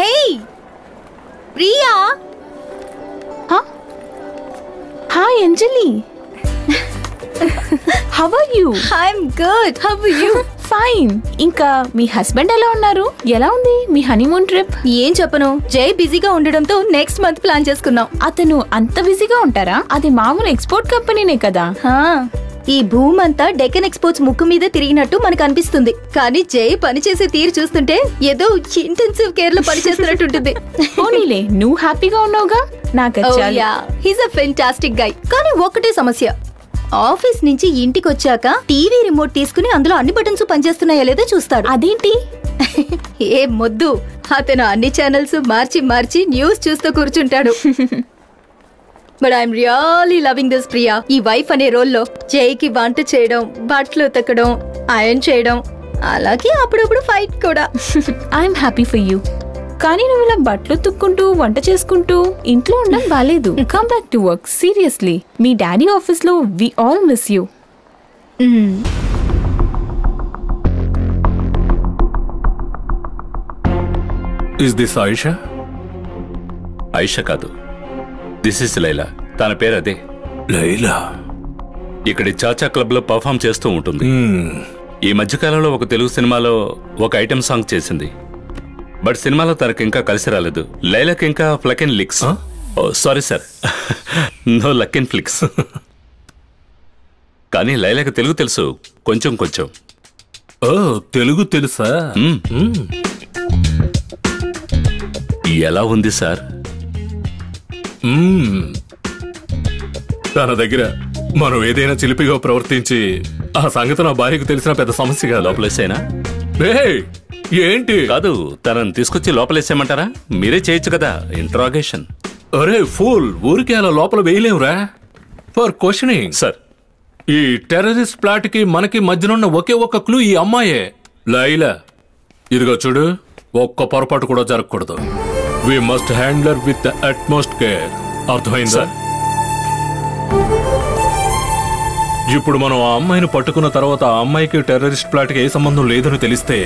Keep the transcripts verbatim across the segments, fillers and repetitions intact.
Hey! Priya! Huh? Hi, Anjali. How are you? I'm good. How are you? Fine. Inka mee husband ela unnaru? Ela undi mee honeymoon trip? Em cheppanu? Jay busy ga undadamto next month plan chestunnam. Atanu anta busy ga untara? Adi maamulu export company ne kada. Ha. ఈ భూమంతా Deccan exports ముక్కు మీద తిరిగినట్టు మనకు అనిపిస్తుంది, కానీ జై పనిచేసే తీరు చూస్తుంటే ఏదో ఇంటెన్సివ్ కేర్ లో పనిచేస్తున్నట్టు ఉంటుంది. పోనీలే, నువ్వు హ్యాపీగా ఉన్నావుగా. నాకచ్చాలి. He's a fantastic guy. కానీ ఒకటే సమస్య, ఆఫీస్ నుంచి ఇంటికి వచ్చాక టీవీ రిమోట్ తీసుకుని అందులో అన్ని బటన్స్ పనిచేస్తున్నాయా లేదో చూస్తాడు. అదేంటి? ఏ మొద్దు, అతను అన్ని ఛానల్స్ మార్చి మార్చి న్యూస్ చూస్తూ కూర్చుంటాడు. But I'm really loving this, Priya. ఈ వైఫ్ అనే రోల్లో జైకి వంట చేయడం, బట్టలు ఉతకడం, ఐరన్ చేయడం, అలాగే అప్పుడప్పుడు ఫైట్ కూడా. I'm happy for you. కానీ నువ్వు ఇలా బట్టలు ఉతుక్కుంటూ వంట చేసుకుంటూ ఇంట్లో ఉండడం బాలేదు. Come back to work. Seriously, మీ డాడీ ఆఫీస్లో we all miss you. Is this Ayesha? Ayesha కాదు, దిస్ ఇస్ లైలా. తన పేరు అదే, లైలా. ఇక్కడ చాచా క్లబ్ లో పర్ఫామ్ చేస్తూ ఉంటుంది. ఈ మధ్యకాలంలో ఒక తెలుగు సినిమాలో ఒక ఐటెం సాంగ్ చేసింది, బట్ సినిమాలో తనకి ఇంకా కలిసి రాలేదు. లైలాకి ఇంకా fluck and licks, sorry sir, no luck and flicks. కానీ లైలాకి తెలుగు తెలుసు, కొంచెం కొంచెం. ఓ, తెలుగు తెలుసా? ఎలా ఉంది సార్? తన దగ్గర మనం ఏదైనా చిలిపిగా ప్రవర్తించి ఆ సంగతి నా భార్యకు తెలిసిన పెద్ద సమస్యగా లోపలేసేనా? ఏంటి? కాదు, తనని తీసుకొచ్చి లోపలేసేయమంటారా? మీరే చేయొచ్చు కదా ఇంట్రాగేషన్. అరే ఫూల్, ఊరికి అలా లోపల వేయలేవురా ఫర్ క్వశ్చనింగ్. సార్, ఈ టెర్రరిస్ట్ ప్లాట్ కి మనకి మధ్యనున్న ఒకే ఒక్క క్లూ ఈ అమ్మాయే, లైలా. ఇదిగో చూడు, ఒక్క పొరపాటు కూడా జరగకూడదు. We must handle her with the utmost care. అర్థమైందా? ఇప్పుడు మనం ఆ అమ్మాయిని పట్టుకున్న తర్వాత ఆ అమ్మాయికి టెర్రరిస్ట్ ప్లాట్కి ఏ సంబంధం లేదని తెలిస్తే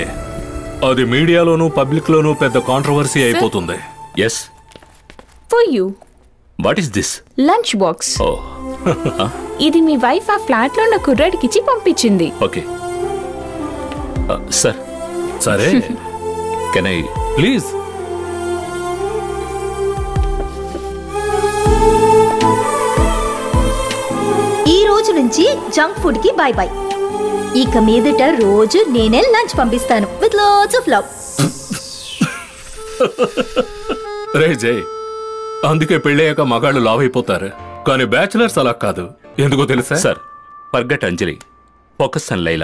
అది మీడియాలోనూ పబ్లిక్లోనూ పెద్ద కాంట్రవర్సీ అయిపోతుంది. Yes for you. What is this? Lunch box. ఇది మీ వైఫ్ ఆ ఫ్లాట్ లో ఉన్న కుర్రాడికి ఇచ్చి పంపించింది. Okay sir. సరే, కెన్ ఐ ప్లీజ్? నుంచి జంక్ ఫుడ్ కి బై బై. ఇక మీదట రోజు నేనే లంచ్ పంపిస్తాను విత్ లాట్స్ ఆఫ్ లవ్. రే జై, అందుకే పెళ్ళయ్యాక మగాళ్ళు లావైపోతారు, కానీ బ్యాచిలర్స్ అలా కాదు. ఎందుకో తెలుసా sir? Forget Anjali, focus on Laila.